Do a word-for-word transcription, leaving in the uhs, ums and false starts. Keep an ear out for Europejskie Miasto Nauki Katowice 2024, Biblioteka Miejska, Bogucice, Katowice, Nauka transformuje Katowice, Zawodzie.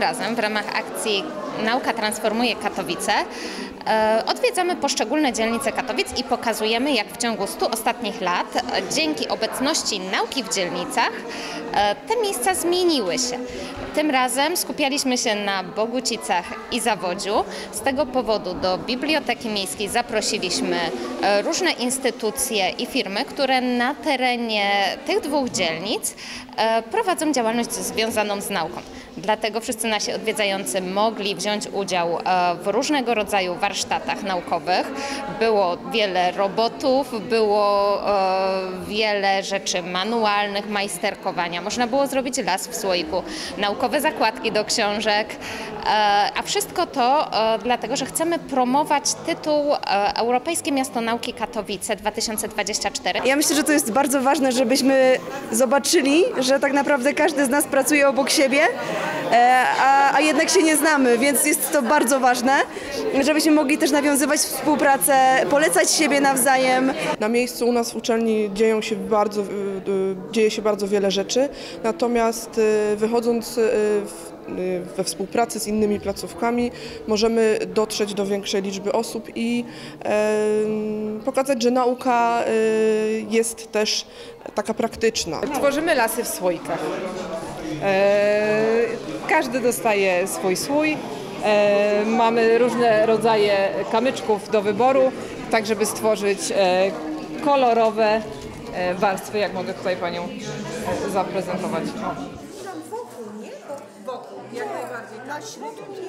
tym razem w ramach akcji Nauka transformuje Katowice odwiedzamy poszczególne dzielnice Katowic i pokazujemy, jak w ciągu stu ostatnich lat dzięki obecności nauki w dzielnicach te miejsca zmieniły się. Tym razem skupialiśmy się na Bogucicach i Zawodziu. Z tego powodu do Biblioteki Miejskiej zaprosiliśmy różne instytucje i firmy, które na terenie tych dwóch dzielnic prowadzą działalność związaną z nauką. Dlatego wszyscy nasi odwiedzający mogli wziąć udział w różnego rodzaju warsztatach naukowych. Było wiele robotów, było wiele rzeczy manualnych, majsterkowania. Można było zrobić las w słoiku, naukowe zakładki do książek. A wszystko to dlatego, że chcemy promować tytuł Europejskie Miasto Nauki Katowice dwa tysiące dwadzieścia cztery. Ja myślę, że to jest bardzo ważne, żebyśmy zobaczyli, że tak naprawdę każdy z nas pracuje obok siebie, a, a jednak się nie znamy, więc jest to bardzo ważne, żebyśmy mogli też nawiązywać współpracę, polecać siebie nawzajem. Na miejscu u nas w uczelni dzieją się bardzo, dzieje się bardzo wiele rzeczy, natomiast wychodząc w we współpracy z innymi placówkami możemy dotrzeć do większej liczby osób i e, pokazać, że nauka e, jest też taka praktyczna. Tworzymy lasy w słoikach. E, każdy dostaje swój słój. E, mamy różne rodzaje kamyczków do wyboru, tak żeby stworzyć e, kolorowe e, warstwy, jak mogę tutaj Panią zaprezentować. Wokół, nie? Wokół, jak najbardziej. Na środku.